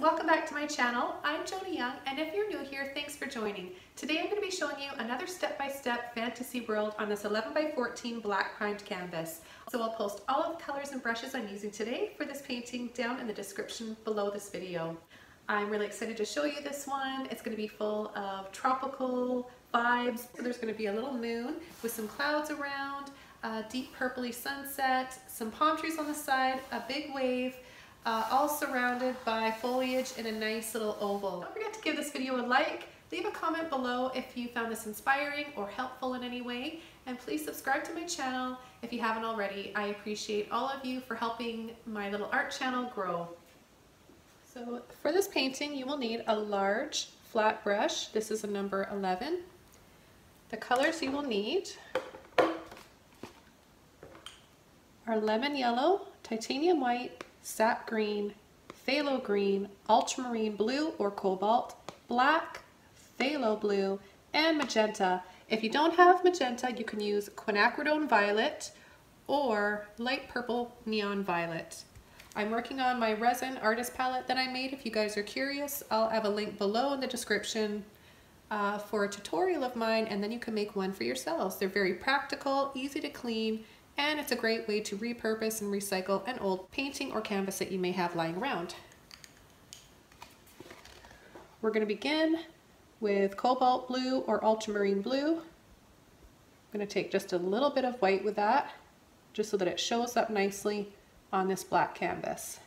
welcome back to my channel. I'm Joni Young, and if you're new here, thanks for joining. Today I'm going to be showing you another step-by-step fantasy world on this 11x14 black primed canvas. So I'll post all of the colors and brushes I'm using today for this painting down in the description below this video. I'm really excited to show you this one. It's going to be full of tropical vibes. So there's going to be a little moon with some clouds around, a deep purpley sunset, some palm trees on the side, a big wave, all surrounded by foliage in a nice little oval. Don't forget to give this video a like, leave a comment below if you found this inspiring or helpful in any way, and please subscribe to my channel if you haven't already. I appreciate all of you for helping my little art channel grow. So for this painting you will need a large flat brush. This is a number 11. The colors you will need are lemon yellow, titanium white, sap green, phthalo green, ultramarine blue or cobalt, black, phthalo blue, and magenta. If you don't have magenta, you can use quinacridone violet or light purple neon violet. I'm working on my resin artist palette that I made. If you guys are curious, I'll have a link below in the description for a tutorial of mine, and then you can make one for yourselves. They're very practical, easy to clean, and it's a great way to repurpose and recycle an old painting or canvas that you may have lying around. We're going to begin with cobalt blue or ultramarine blue. I'm going to take just a little bit of white with that, just so that it shows up nicely on this black canvas.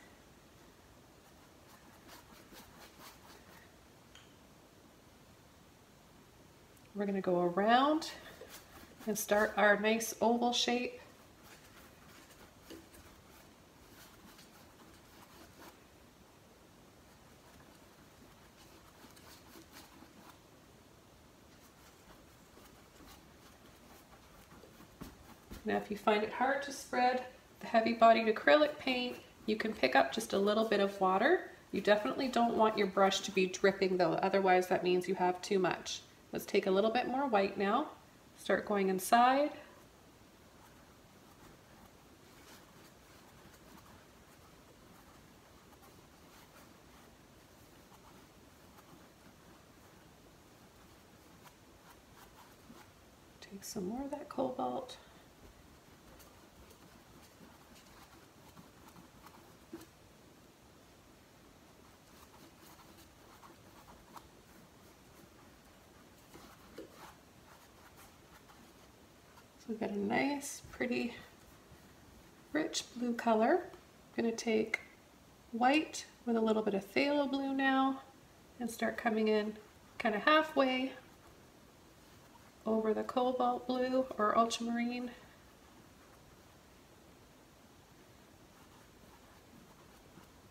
We're going to go around and start our nice oval shape. Now if you find it hard to spread the heavy bodied acrylic paint, you can pick up just a little bit of water. You definitely don't want your brush to be dripping though, otherwise that means you have too much. Let's take a little bit more white now. Start going inside. Take some more of that cobalt. So we've got a nice, pretty, rich blue color. I'm going to take white with a little bit of phthalo blue now and start coming in kind of halfway over the cobalt blue or ultramarine.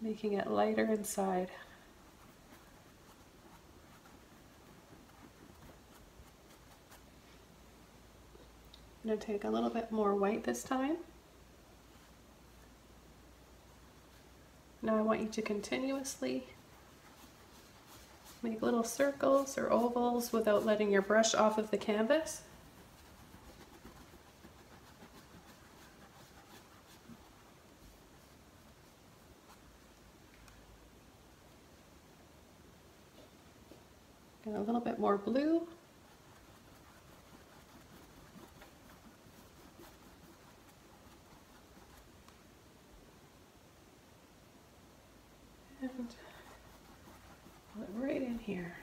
Making it lighter inside. I'm going to take a little bit more white this time. Now I want you to continuously make little circles or ovals without letting your brush off of the canvas. And a little bit more blue. Pull it right in here.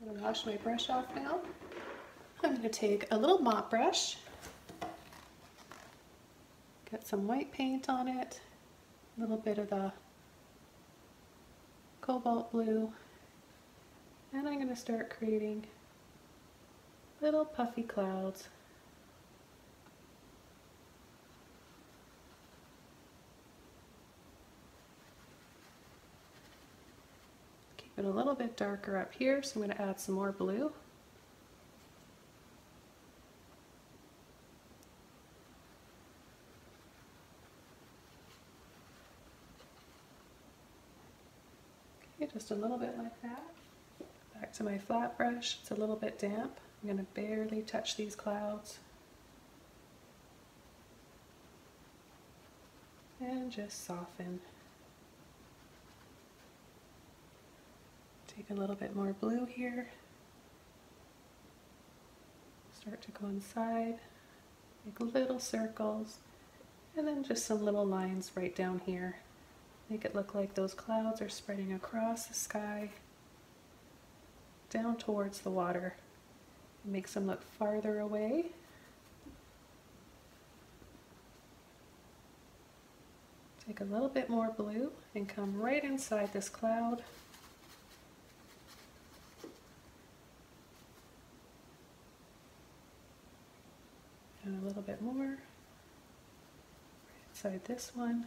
I'm going to wash my brush off now. I'm going to take a little mop brush, get some white paint on it, a little bit of the cobalt blue, and I'm going to start creating little puffy clouds. But a little bit darker up here, so I'm going to add some more blue. Okay, just a little bit like that. Back to my flat brush, it's a little bit damp. I'm going to barely touch these clouds. and just soften. Take a little bit more blue here. Start to go inside, make little circles, and then just some little lines right down here. Make it look like those clouds are spreading across the sky, down towards the water. It makes them look farther away. Take a little bit more blue and come right inside this cloud. And a little bit more right inside this one.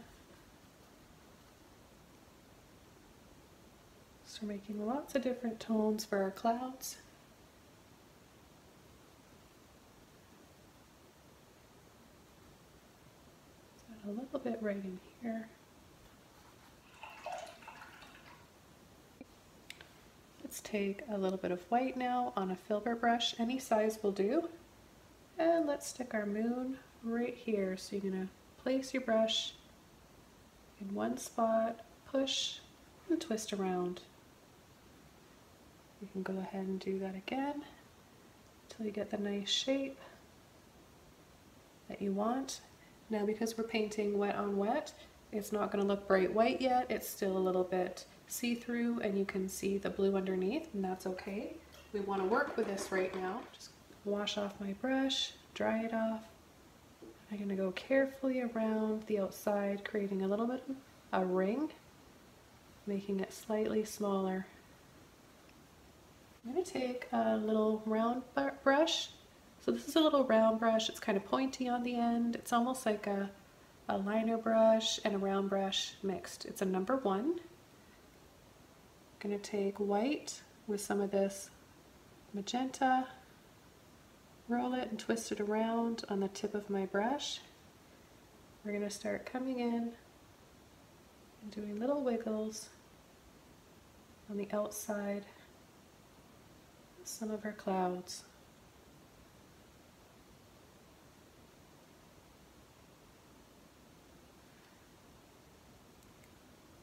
So we're making lots of different tones for our clouds. A little bit right in here. Let's take a little bit of white now on a filbert brush, any size will do. And let's stick our moon right here. So you're gonna place your brush in one spot, push and twist around. You can go ahead and do that again until you get the nice shape that you want. Now because we're painting wet on wet, it's not going to look bright white yet. It's still a little bit see-through and you can see the blue underneath, and that's okay. We want to work with this right now. Just wash off my brush, dry it off. I'm going to go carefully around the outside, creating a little bit of a ring, making it slightly smaller. I'm going to take a little round brush. So this is a little round brush, it's kind of pointy on the end. It's almost like a liner brush and a round brush mixed. It's a number 1. I'm going to take white with some of this magenta, roll it and twist it around on the tip of my brush. We're going to start coming in and doing little wiggles on the outside of some of our clouds.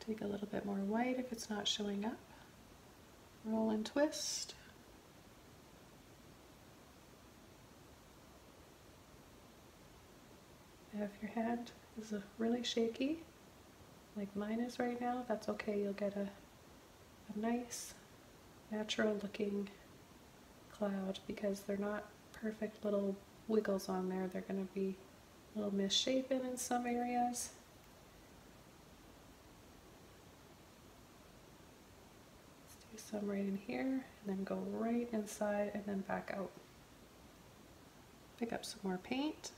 Take a little bit more white if it's not showing up. Roll and twist. Now if your hand is really shaky, like mine is right now, that's okay. You'll get a nice, natural looking cloud because they're not perfect little wiggles on there. They're going to be a little misshapen in some areas. Some right in here, and then go right inside and then back out. Pick up some more paint.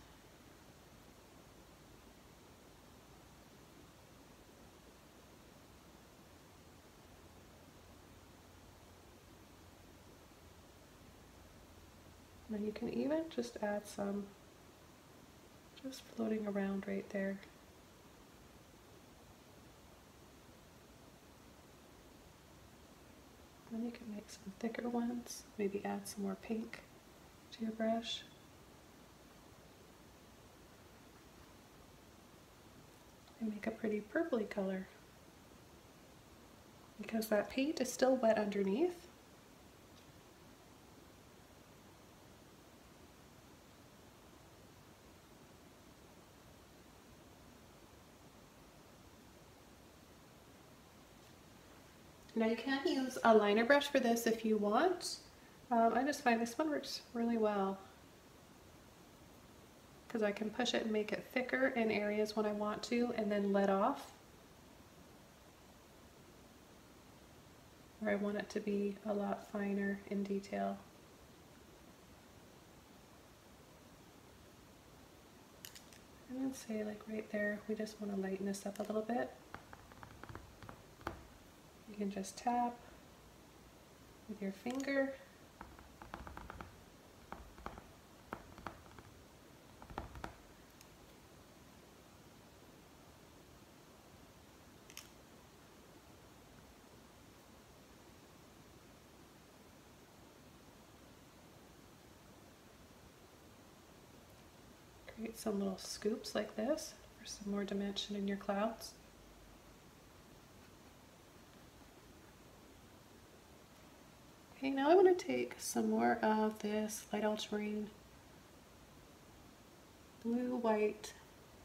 Now you can even just add some just floating around right there. Then you can make some thicker ones, maybe add some more pink to your brush. And make a pretty purpley color. Because that paint is still wet underneath. Now you can use a liner brush for this if you want. I just find this one works really well because I can push it and make it thicker in areas when I want to and then let off where I want it to be a lot finer in detail. And then say like right there, we just want to lighten this up a little bit. You can just tap with your finger. Create some little scoops like this. for some more dimension in your clouds. Okay, now I want to take some more of this light ultramarine blue, white,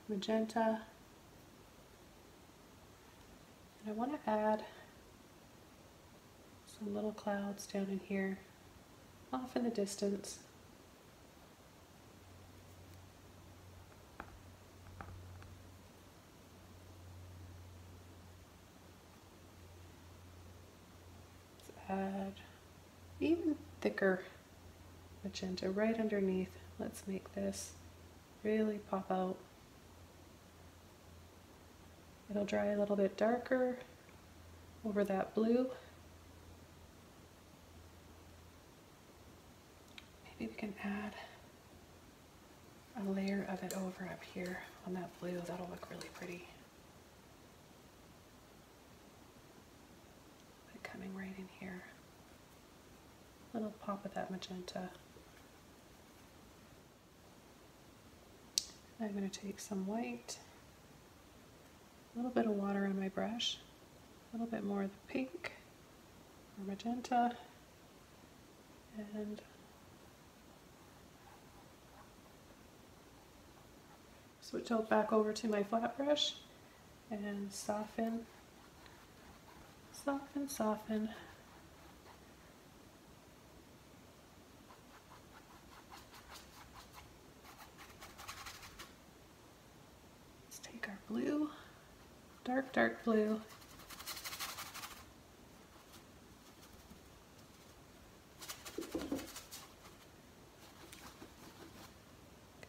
magenta, and I want to add some little clouds down in here, off in the distance. Let's add even thicker magenta right underneath. Let's make this really pop out. It'll dry a little bit darker over that blue. Maybe we can add a layer of it over up here on that blue. That'll look really pretty. But coming right in here, little pop of that magenta. I'm going to take some white, a little bit of water on my brush, a little bit more of the pink or magenta, and switch out back over to my flat brush and soften, soften, soften. Blue, dark, dark blue. Get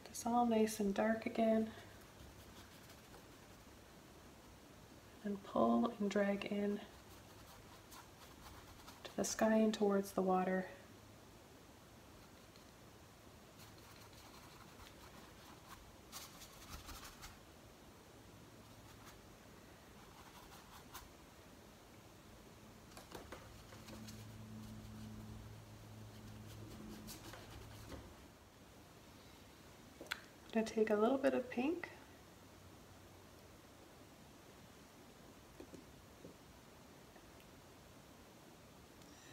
this all nice and dark again. And pull and drag in to the sky and towards the water. I'm going to take a little bit of pink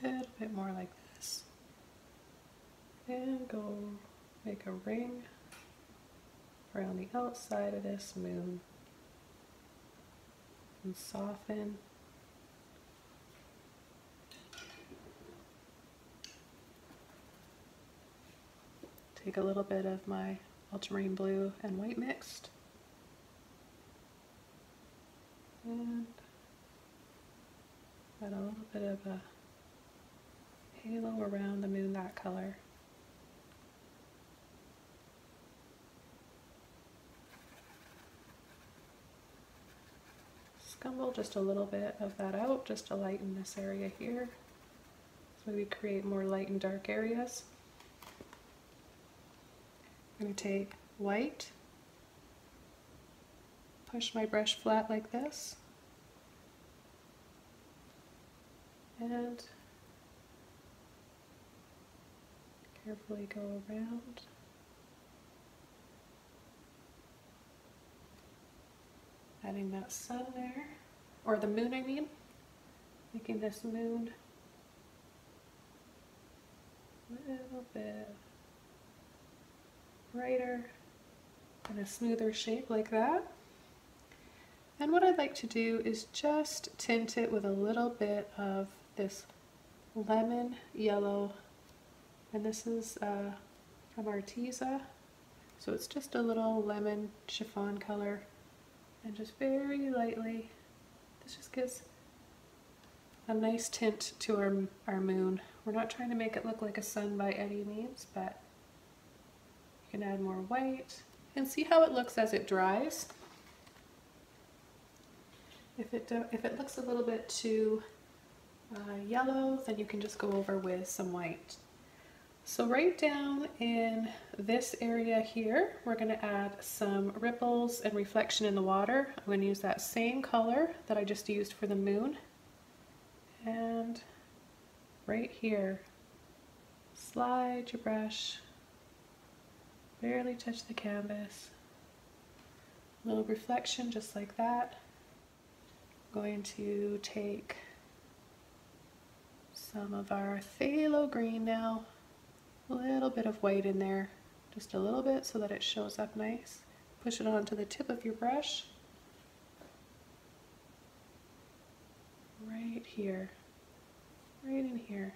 a little bit more like this and go make a ring around the outside of this moon and soften. Take a little bit of my ultramarine blue and white mixed, and add a little bit of a halo around the moon, that color. Scumble just a little bit of that out just to lighten this area here, so we create more light and dark areas. I'm going to take white, push my brush flat like this, and carefully go around. Adding that sun there, or the moon I mean, making this moon a little bit brighter and a smoother shape like that. And what I'd like to do is just tint it with a little bit of this lemon yellow, and this is from Arteza, so it's just a little lemon chiffon color, and just very lightly, this just gives a nice tint to our moon. We're not trying to make it look like a sun by any means, but can add more white and see how it looks as it dries. If it looks a little bit too yellow, then you can just go over with some white. So right down in this area here, we're going to add some ripples and reflection in the water. I'm going to use that same color that I just used for the moon, and right here, slide your brush, barely touch the canvas, a little reflection just like that. I'm going to take some of our phthalo green now, a little bit of white in there, just a little bit so that it shows up nice. Push it onto the tip of your brush, right here, right in here.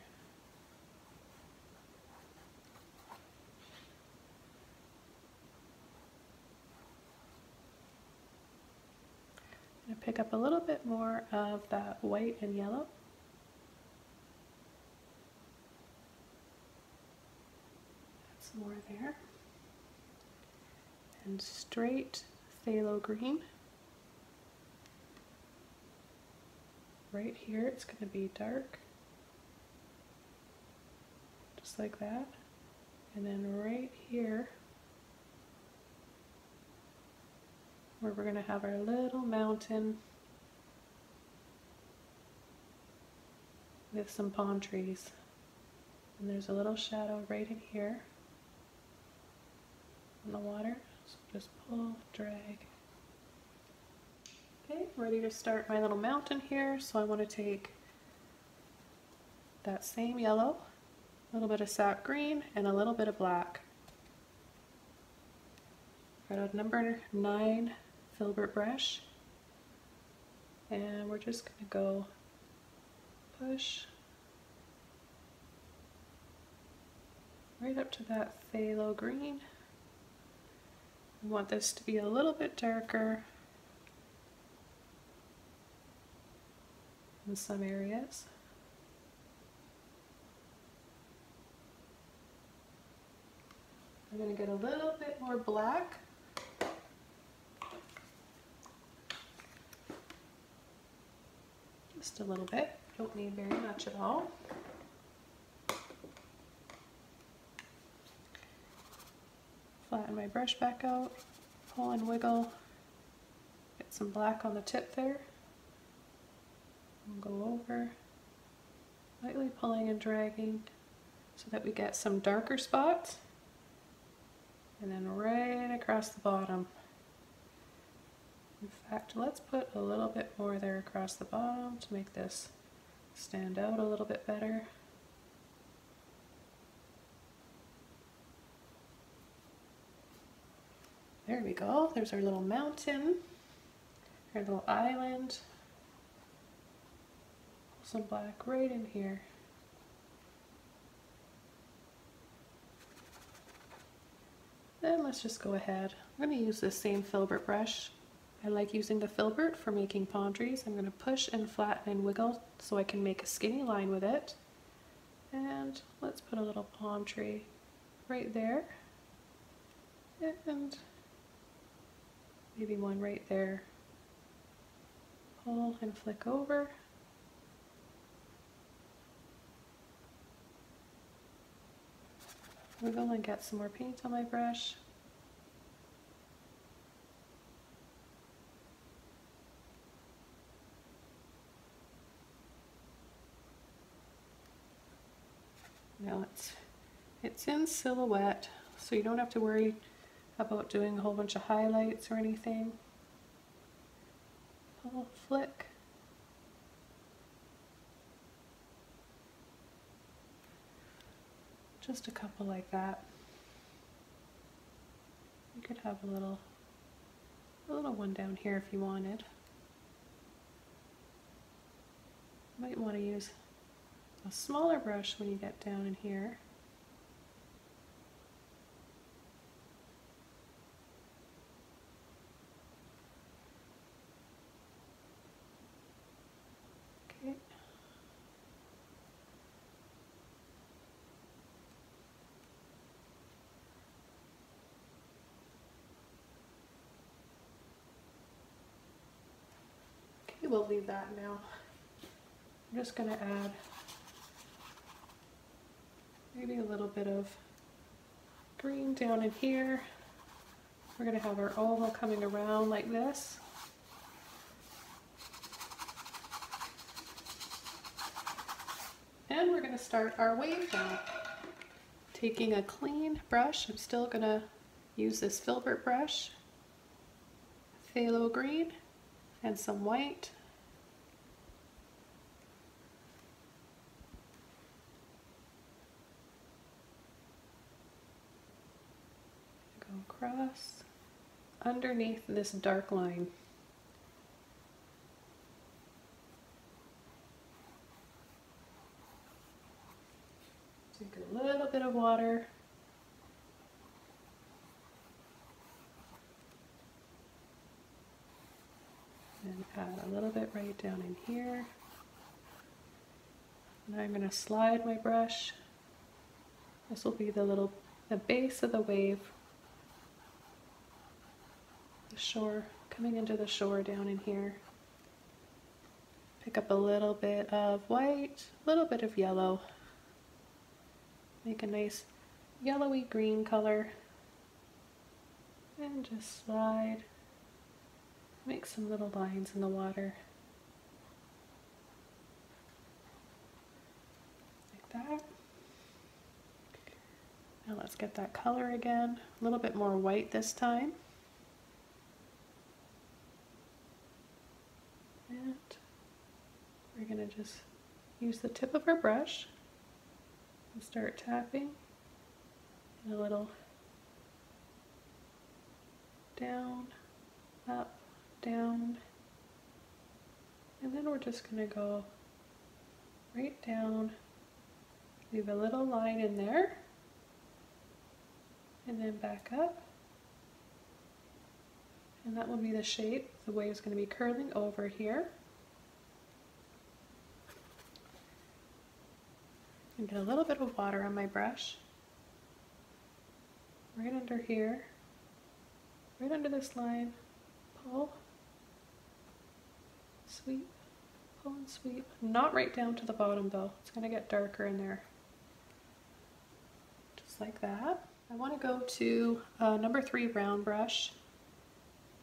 I'm going to pick up a little bit more of that white and yellow. That's more there. And straight phthalo green. Right here it's going to be dark. Just like that. And then right here where we're going to have our little mountain with some palm trees. And there's a little shadow right in here on the water. So just pull, drag. Okay, ready to start my little mountain here. So I want to take that same yellow, a little bit of sap green, and a little bit of black. Right on number 9 filbert brush, and we're just going to go push right up to that phthalo green. We want this to be a little bit darker in some areas. I'm going to get a little bit more black. Just a little bit, don't need very much at all. Flatten my brush back out, pull and wiggle, get some black on the tip there. And go over, lightly pulling and dragging so that we get some darker spots. And then right across the bottom. In fact, let's put a little bit more there across the bottom to make this stand out a little bit better. There we go. There's our little mountain, our little island. Some black right in here. Then let's just go ahead. I'm going to use this same filbert brush. I like using the filbert for making palm trees. I'm going to push and flatten and wiggle so I can make a skinny line with it. And let's put a little palm tree right there. And maybe one right there. Pull and flick over. Wiggle and get some more paint on my brush. Now it's in silhouette, so you don't have to worry about doing a whole bunch of highlights or anything. Pull, flick. Just a couple like that. You could have a little one down here if you wanted. Might want to use a smaller brush when you get down in here. We'll leave that now. I'm just going to add maybe a little bit of green down in here. We're going to have our oval coming around like this. And we're going to start our wave now. Taking a clean brush, I'm still going to use this filbert brush. phthalo green and some white. Go across underneath this dark line. Take a little bit of water. And add a little bit right down in here. Now I'm going to slide my brush. This will be the base of the wave. The shore, coming into the shore down in here. Pick up a little bit of white, a little bit of yellow. Make a nice yellowy green color. And just slide. Make some little lines in the water, like that. Now let's get that color again, a little bit more white this time. And we're going to just use the tip of our brush and start tapping, and a little down, up, down, and then we're just going to go right down, leave a little line in there, and then back up, and that will be the shape. The wave's going to be curling over here. And get a little bit of water on my brush, right under here, right under this line, pull. Sweep, pull and sweep. Not right down to the bottom though. It's going to get darker in there. Just like that. I want to go to number 3 round brush.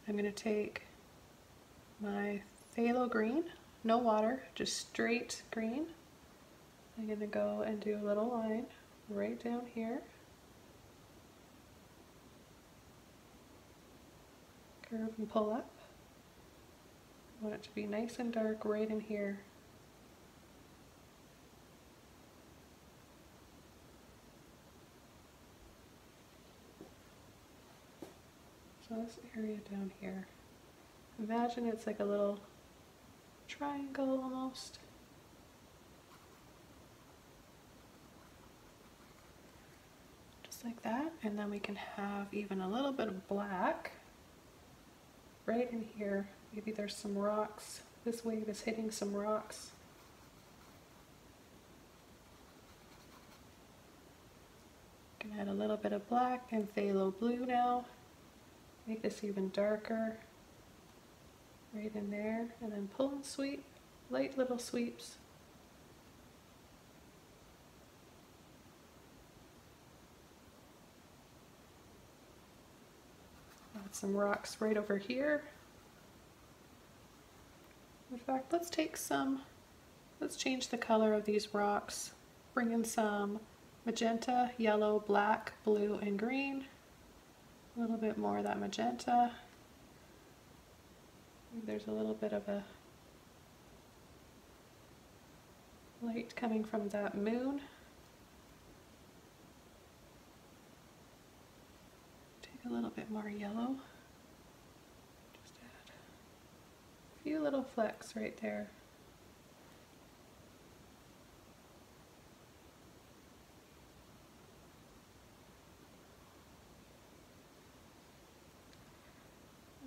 I'm going to take my phthalo green, no water, just straight green. I'm going to go and do a little line right down here. Curve and pull up. I want it to be nice and dark right in here. So this area down here, imagine it's like a little triangle almost. Just like that, and then we can have even a little bit of black right in here. Maybe there's some rocks. This wave is hitting some rocks. Can add a little bit of black and phthalo blue now. Make this even darker. Right in there, and then pull and sweep, light little sweeps. Add some rocks right over here. In fact, let's take some, let's change the color of these rocks. Bring in some magenta, yellow, black, blue, and green. A little bit more of that magenta. There's a little bit of a light coming from that moon. Take a little bit more yellow. Few little flecks right there.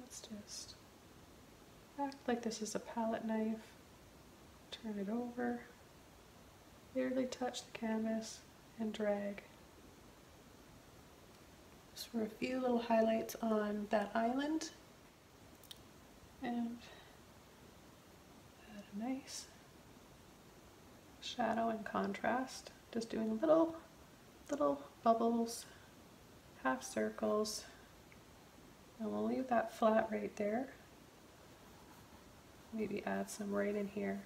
Let's just act like this is a palette knife. Turn it over, barely touch the canvas, and drag. Just for a few little highlights on that island. And nice shadow and contrast, just doing little bubbles, half circles, and we'll leave that flat right there. Maybe add some right in here.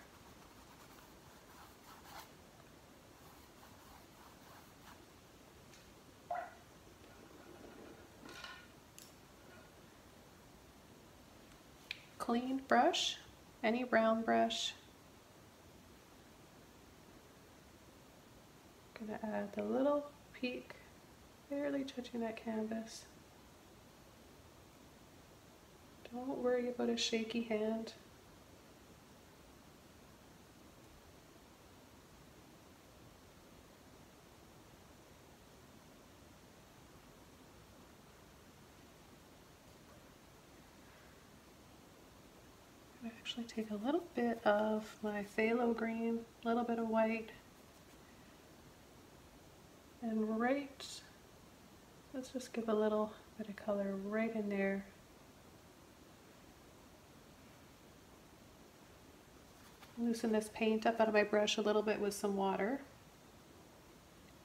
clean brush, any round brush. I'm going to add the little peak, barely touching that canvas. Don't worry about a shaky hand. Actually take a little bit of my phthalo green, a little bit of white, and let's just give a little bit of color right in there. Loosen this paint up out of my brush a little bit with some water.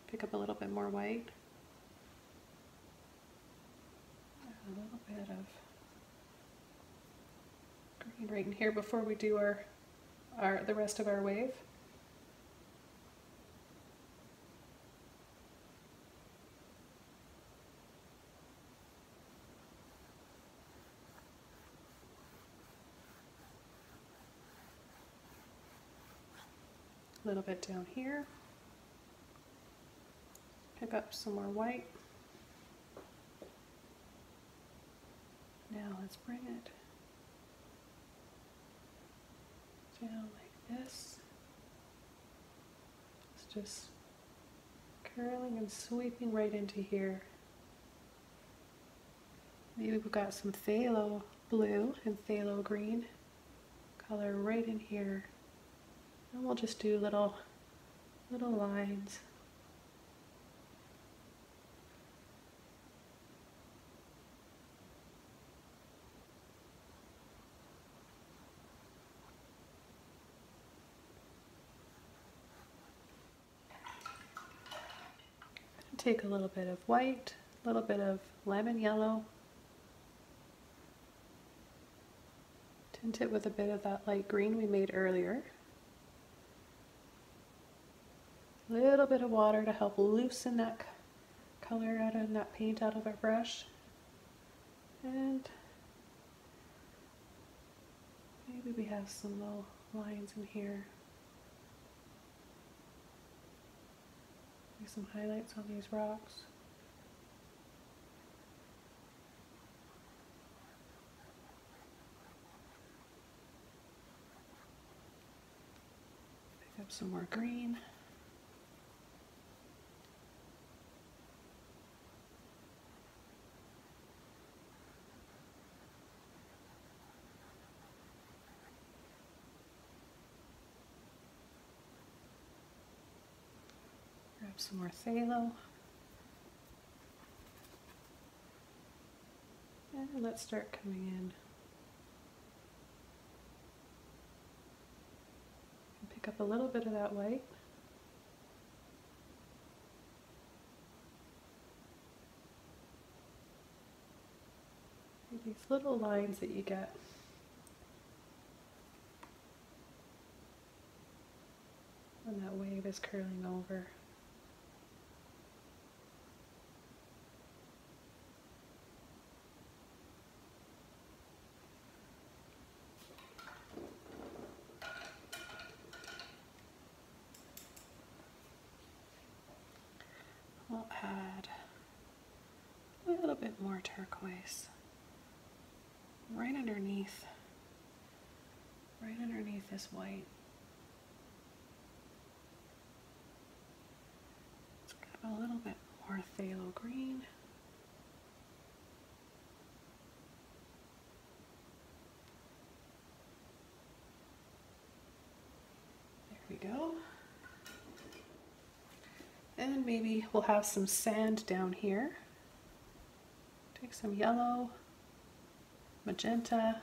Pick up a little bit more white. A little bit of right in here before we do the rest of our wave. A little bit down here. Pick up some more white. Now let's bring it down like this. It's just curling and sweeping right into here. Maybe we've got some phthalo blue and phthalo green color right in here. And we'll just do little lines. Take a little bit of white, a little bit of lemon yellow, tint it with a bit of that light green we made earlier. A little bit of water to help loosen that color out of that paint out of our brush. And maybe we have some little lines in here. Some highlights on these rocks. Pick up some more green. Some more phthalo. And let's start coming in and pick up a little bit of that white. These little lines that you get. And that wave is curling over. More turquoise right underneath this white. Let's grab a little bit more phthalo green. There we go. And maybe we'll have some sand down here. Take some yellow, magenta,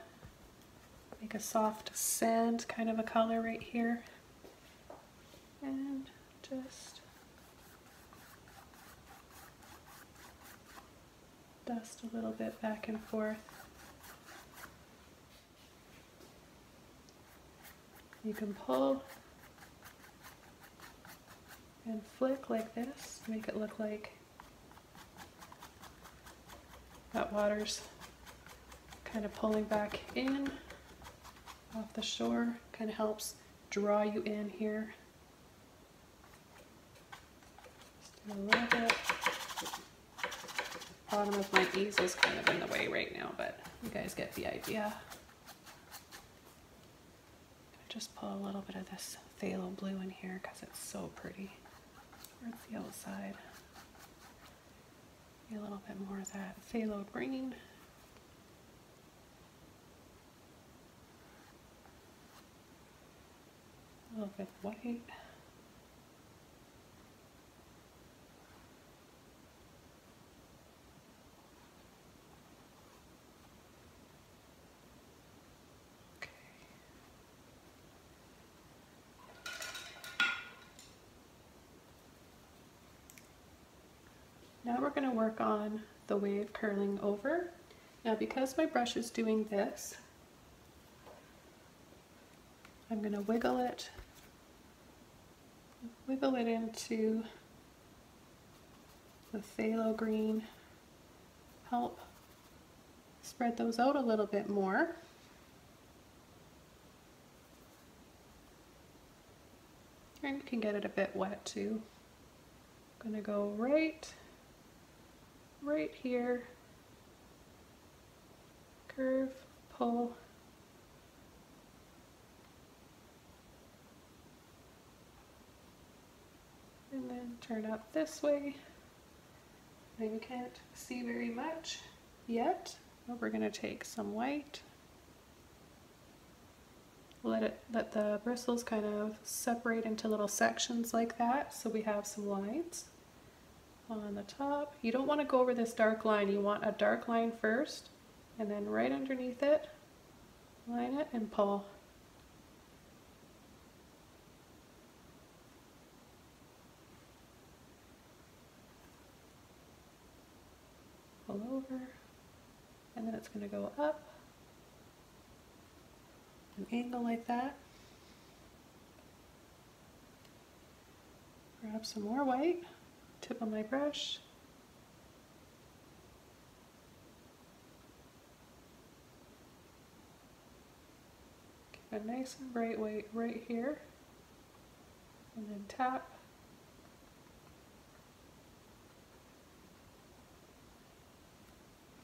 make a soft sand kind of a color right here, and just dust a little bit back and forth. You can pull and flick like this, make it look like that water's kind of pulling back in off the shore. Kind of helps draw you in here. Just a little bit. Bottom of my easel's kind of in the way right now, but you guys get the idea. Just pull a little bit of this phthalo blue in here because it's so pretty. Towards the outside. A little bit more of that phthalo green. A little bit white. Now we're going to work on the wave curling over. Now because my brush is doing this, I'm going to wiggle it into the phthalo green, help spread those out a little bit more. And you can get it a bit wet too. I'm going to go right here, curve, pull, and then turn up this way. Now you can't see very much yet, but we're going to take some white, let the bristles kind of separate into little sections like that, so we have some lines. On the top, you don't want to go over this dark line. You want a dark line first, and then right underneath it, line it and pull. Pull over, and then it's going to go up, an angle like that. Grab some more white. Tip of my brush. Give a nice and bright white right here, and then tap.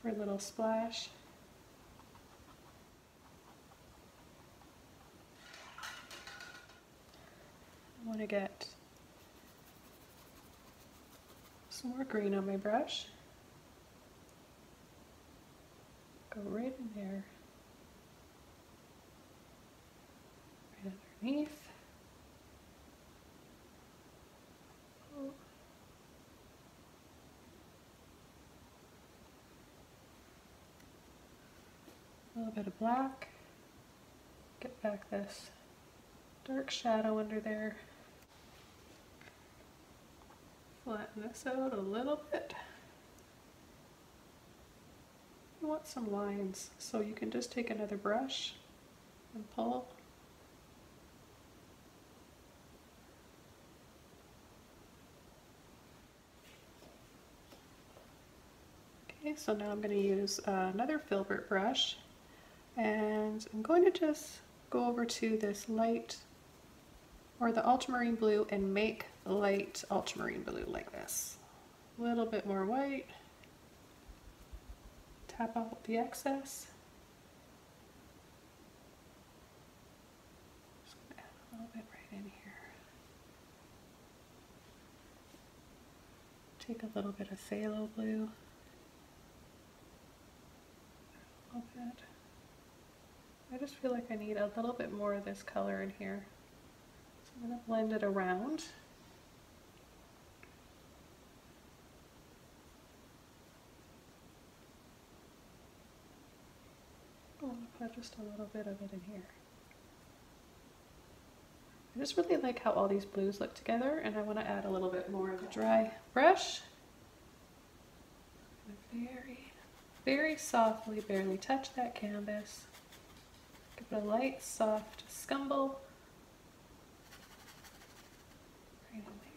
For a little splash. I want to get some more green on my brush. Go right in there, right underneath. Oh. A little bit of black. Get back this dark shadow under there. Flatten this out a little bit. You want some lines, so you can just take another brush and pull. Okay, so now I'm going to use another filbert brush, and I'm going to just go over to this light, or the ultramarine blue, and make light ultramarine blue like this. A little bit more white. Tap out the excess. Just gonna add a little bit right in here. Take a little bit of phthalo blue. A little bit. I just feel like I need a little bit more of this color in here. I'm going to blend it around. I want to put just a little bit of it in here. I just really like how all these blues look together, and I want to add a little bit more of a dry brush. Very, very softly, barely touch that canvas. Give it a light, soft scumble.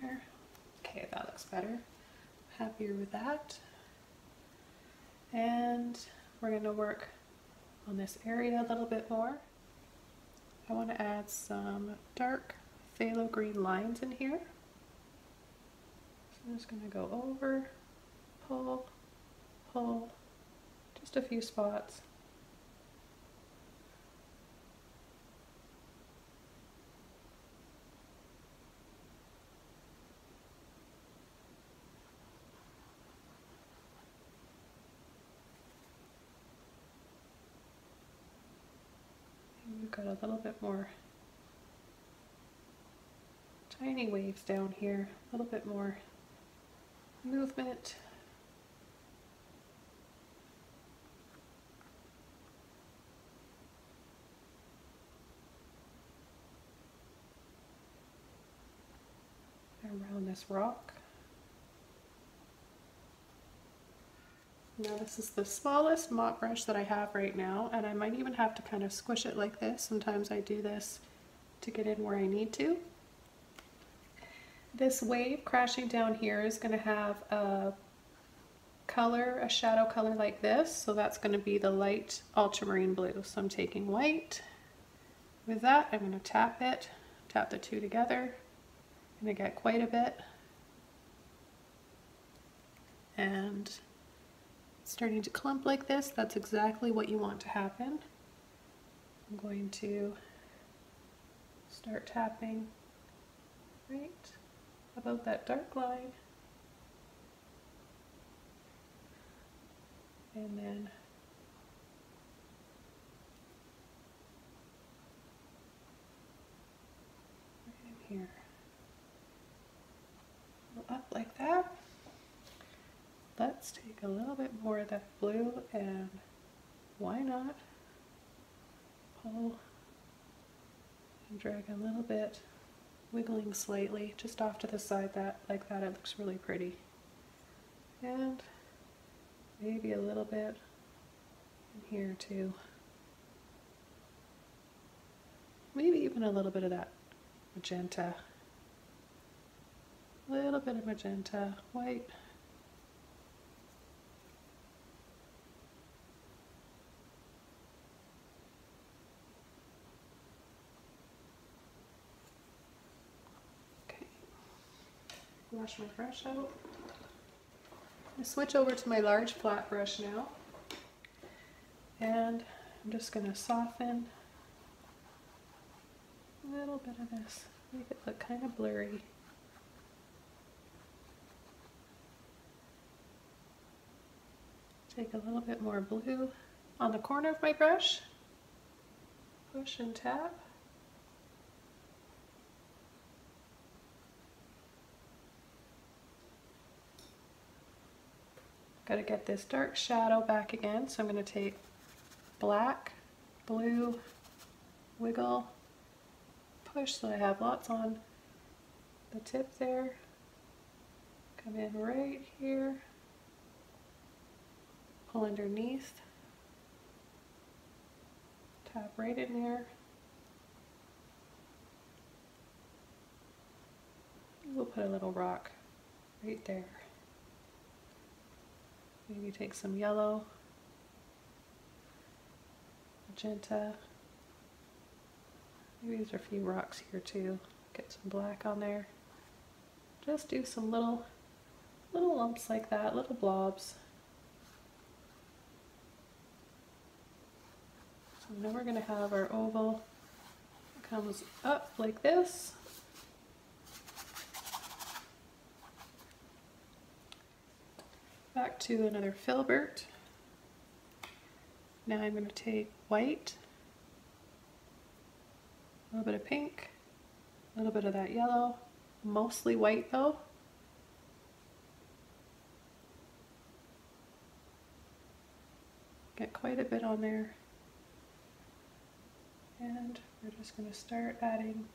There. Okay, that looks better. Happier with that. And we're going to work on this area a little bit more. I want to add some dark phthalo green lines in here. So I'm just going to go over, pull, pull, just a few spots. Got a little bit more tiny waves down here, a little bit more movement. Around this rock. Now this is the smallest mop brush that I have right now, and I might even have to kind of squish it like this. Sometimes I do this to get in where I need to. This wave crashing down here is going to have a color, a shadow color like this, so that's going to be the light ultramarine blue. So I'm taking white. With that, I'm going to tap it, tap the two together, and I get quite a bit. And starting to clump like this, that's exactly what you want to happen. I'm going to start tapping right about that dark line, and then right in here, go up like that. Let's take a little bit more of that blue, and why not pull and drag a little bit, wiggling slightly, just off to the side like that. It looks really pretty. And maybe a little bit in here too. Maybe even a little bit of that magenta. A little bit of magenta, white. Wash my brush out. I switch over to my large flat brush now, and I'm just going to soften a little bit of this, make it look kind of blurry. Take a little bit more blue on the corner of my brush, push and tap. Got to get this dark shadow back again, so I'm going to take black, blue, wiggle, push, so I have lots on the tip there. Come in right here, pull underneath, tap right in there. We'll put a little rock right there. Maybe take some yellow, magenta. Maybe there's a few rocks here too. Get some black on there. Just do some little lumps like that, little blobs. So now we're going to have our oval. It comes up like this. Back to another filbert. Now I'm going to take white, a little bit of pink, a little bit of that yellow, mostly white though. Get quite a bit on there. And we're just going to start adding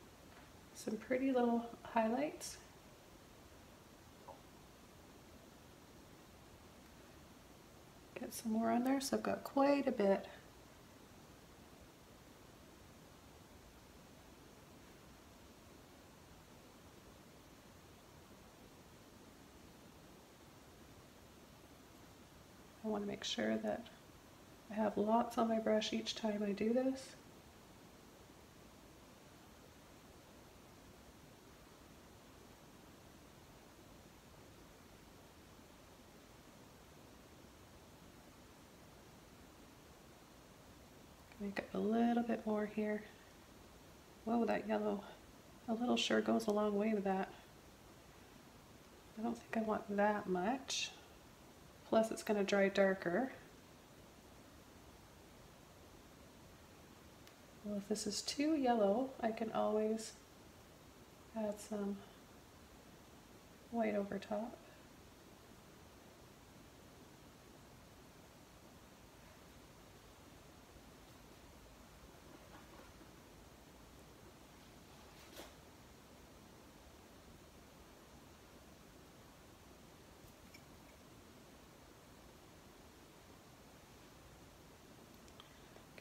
some pretty little highlights. Get some more on there, so I've got quite a bit. I want to make sure that I have lots on my brush each time I do this. Make up a little bit more here. Whoa, that yellow, a little sure goes a long way with that. I don't think I want that much. Plus it's going to dry darker. Well, if this is too yellow, I can always add some white over top.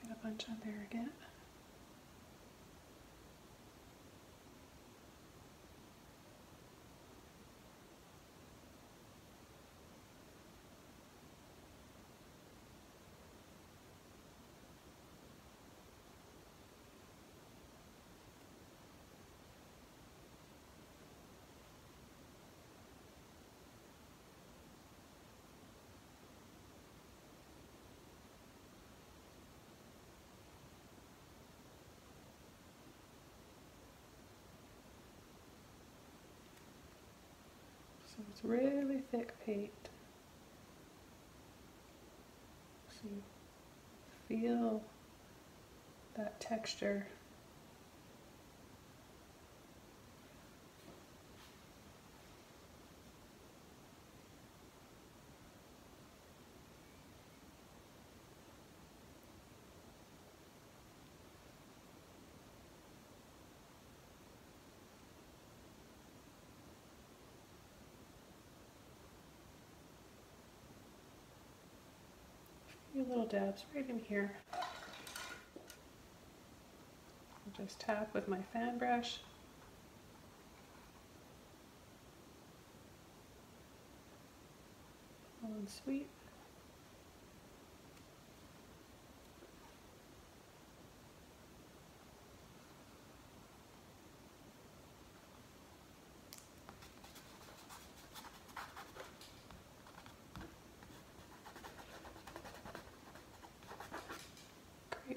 Get a bunch on there again. So it's really thick paint. So you feel that texture. Little dabs right in here. I'll just tap with my fan brush. Pull and sweep.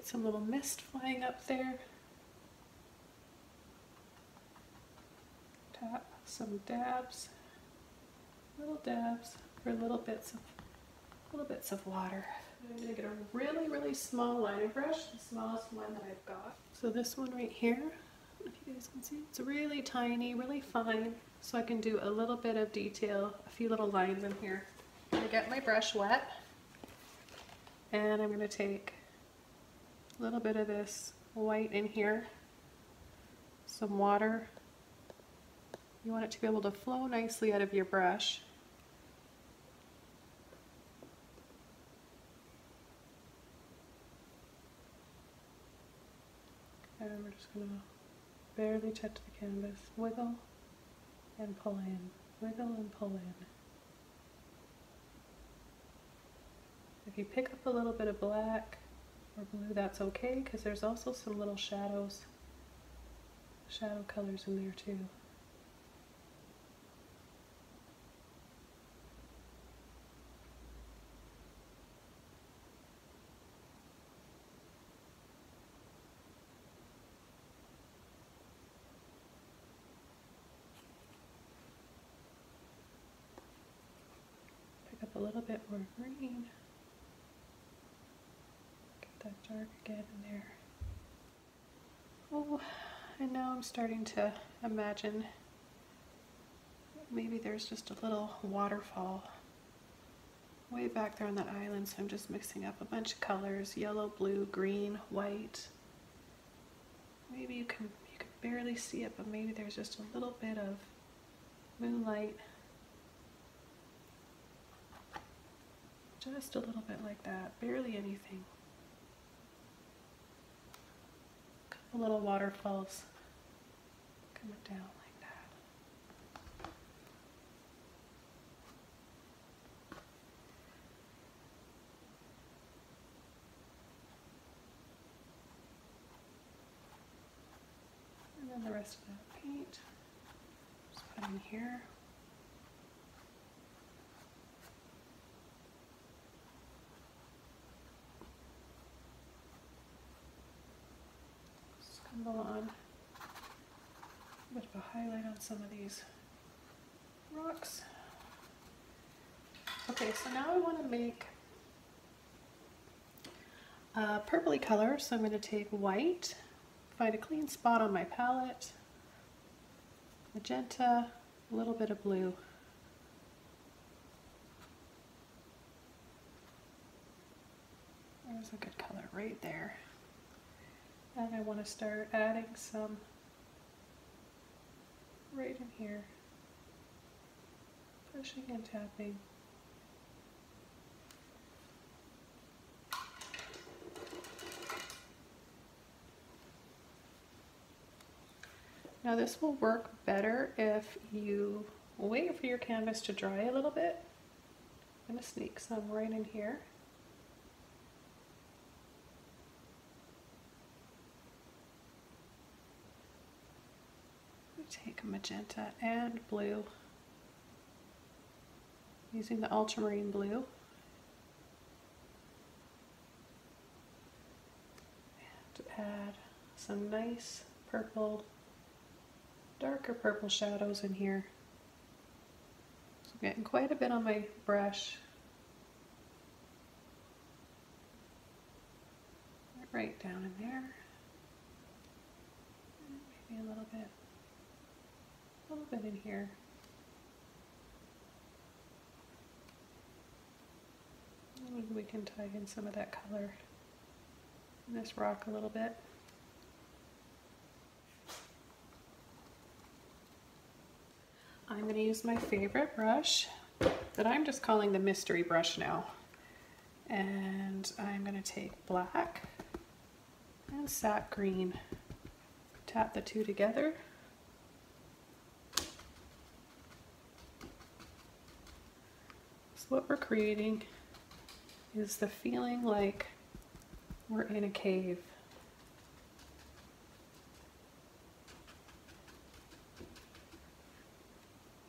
Some little mist flying up there. Tap some dabs, little dabs for little bits of water. I'm gonna get a really small liner brush, the smallest one that I've got. So this one right here, if you guys can see, it's really tiny, really fine. So I can do a little bit of detail, a few little lines in here. I'm gonna get my brush wet, and I'm gonna take a little bit of this white in here, some water. You want it to be able to flow nicely out of your brush. And we're just going to barely touch the canvas, wiggle and pull in, wiggle and pull in. If you pick up a little bit of black or blue, that's okay, because there's also some little shadows, shadow colors in there too. Pick up a little bit more green. That dark again in there. Oh, and now I'm starting to imagine maybe there's just a little waterfall way back there on that island, so I'm just mixing up a bunch of colors, yellow, blue, green, white. Maybe you can barely see it, but maybe there's just a little bit of moonlight. Just a little bit like that, barely anything. Little waterfalls coming down like that. And then the rest of that paint, just put in here. and the lawn. I'm going to put a highlight on some of these rocks. Okay, so now I want to make a purpley color, so I'm going to take white, find a clean spot on my palette, magenta, a little bit of blue. There's a good color right there. And I want to start adding some right in here, pushing and tapping. Now this will work better if you wait for your canvas to dry a little bit. I'm going to sneak some right in here. Take magenta and blue, using the ultramarine blue, and add some nice purple, darker purple shadows in here. So I'm getting quite a bit on my brush, right down in there, and maybe a little bit. A little bit in here. And we can tie in some of that color in this rock a little bit. I'm going to use my favorite brush that I'm just calling the mystery brush now. And I'm going to take black and sap green. Tap the two together. What we're creating is the feeling like we're in a cave.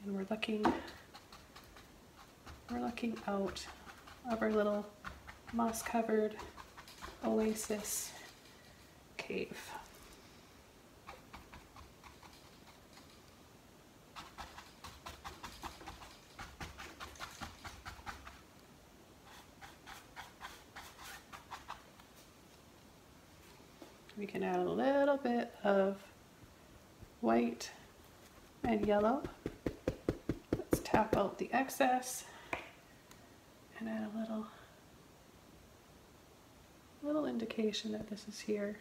And we're looking out of our little moss-covered oasis cave. We can add a little bit of white and yellow. Let's tap out the excess and add a little indication that this is here.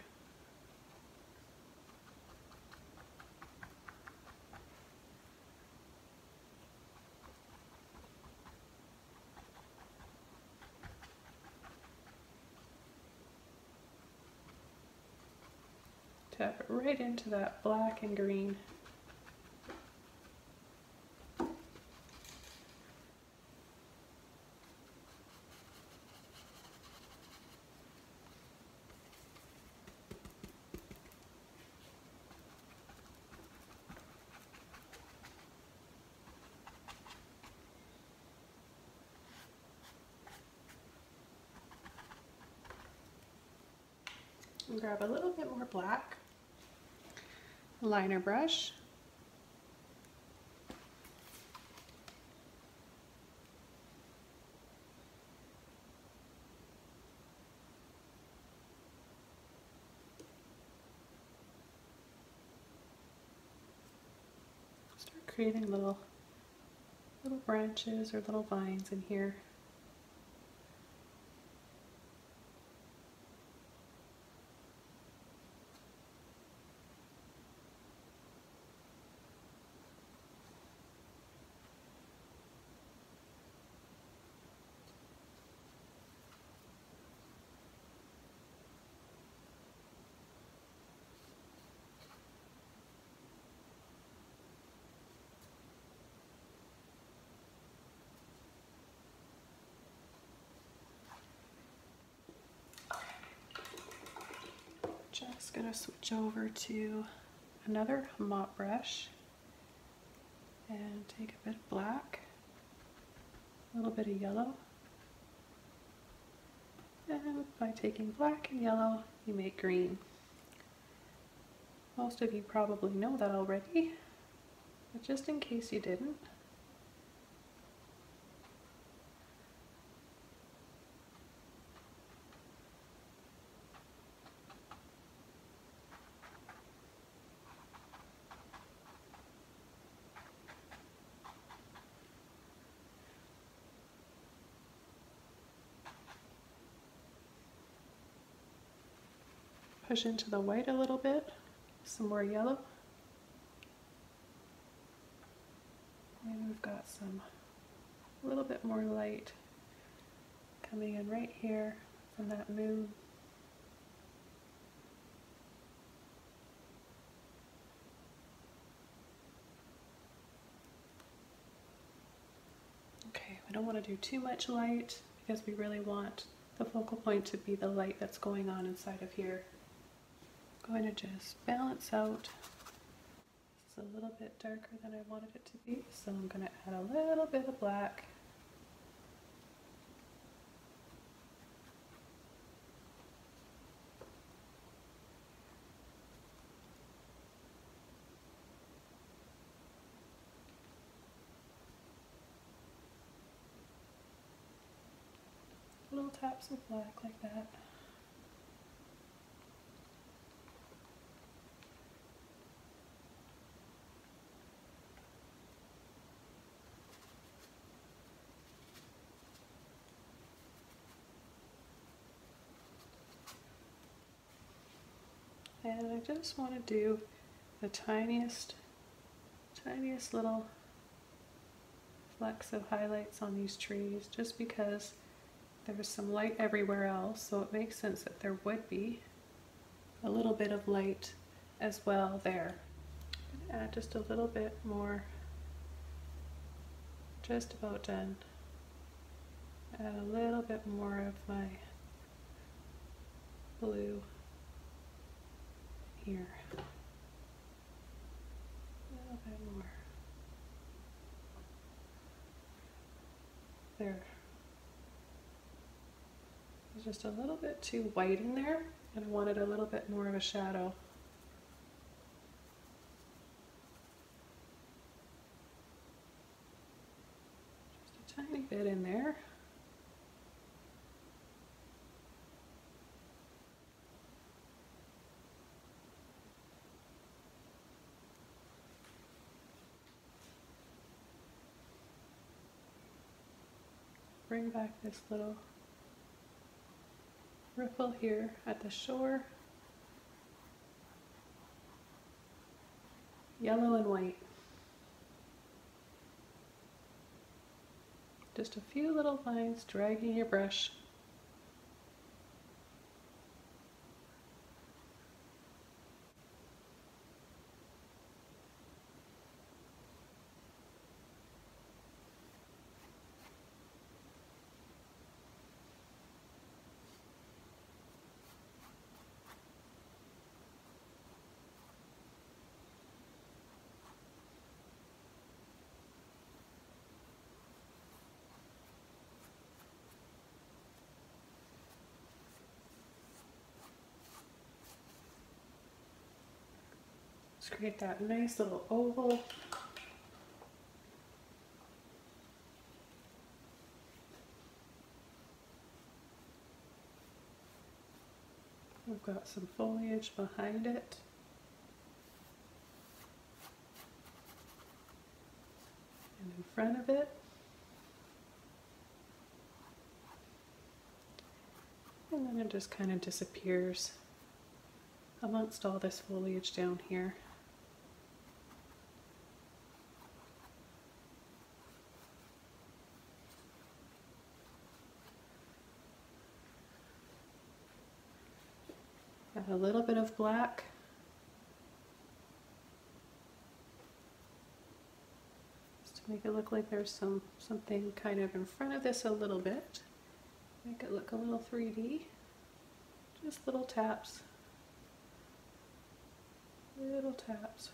Tap it right into that black and green. And grab a little bit more black. Liner brush, start creating little branches or little vines in here. Just going to switch over to another mop brush and take a bit of black, a little bit of yellow, and by taking black and yellow you make green. Most of you probably know that already, but just in case you didn't, push into the white a little bit, some more yellow, and we've got some a little bit more light coming in right here from that moon. Okay, we don't want to do too much light because we really want the focal point to be the light that's going on inside of here. I'm going to just balance out. It's a little bit darker than I wanted it to be, so I'm going to add a little bit of black. Little taps of black like that. And I just want to do the tiniest little flecks of highlights on these trees, just because there was some light everywhere else, so it makes sense that there would be a little bit of light as well there. I'm going to add just a little bit more, just about done. Add a little bit more of my blue. Here. A little bit more. There. It's just a little bit too white in there, and I wanted a little bit more of a shadow. Just a tiny bit in there. Bring back this little ripple here at the shore. Yellow and white. Just a few little lines dragging your brush. Create that nice little oval. We've got some foliage behind it. And in front of it. And then it just kind of disappears amongst all this foliage down here. A little bit of black. Just to make it look like there's something kind of in front of this a little bit. Make it look a little 3D. Just little taps. Little taps.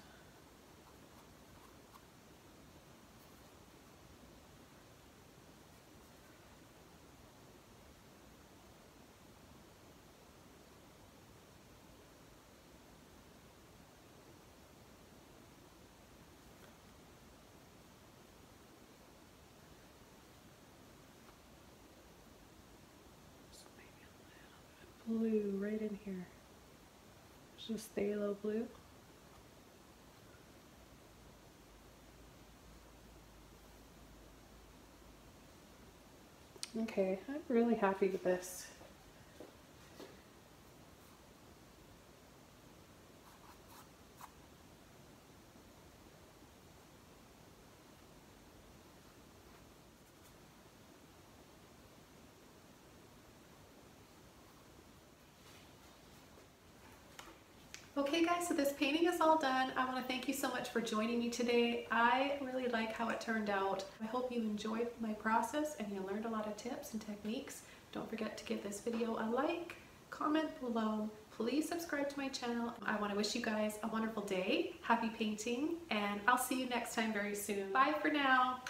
just phthalo blue. Okay, I'm really happy with this. Okay guys, so this painting is all done. I want to thank you so much for joining me today. I really like how it turned out. I hope you enjoyed my process and you learned a lot of tips and techniques. Don't forget to give this video a like, comment below, please subscribe to my channel. I want to wish you guys a wonderful day, happy painting, and I'll see you next time very soon. Bye for now.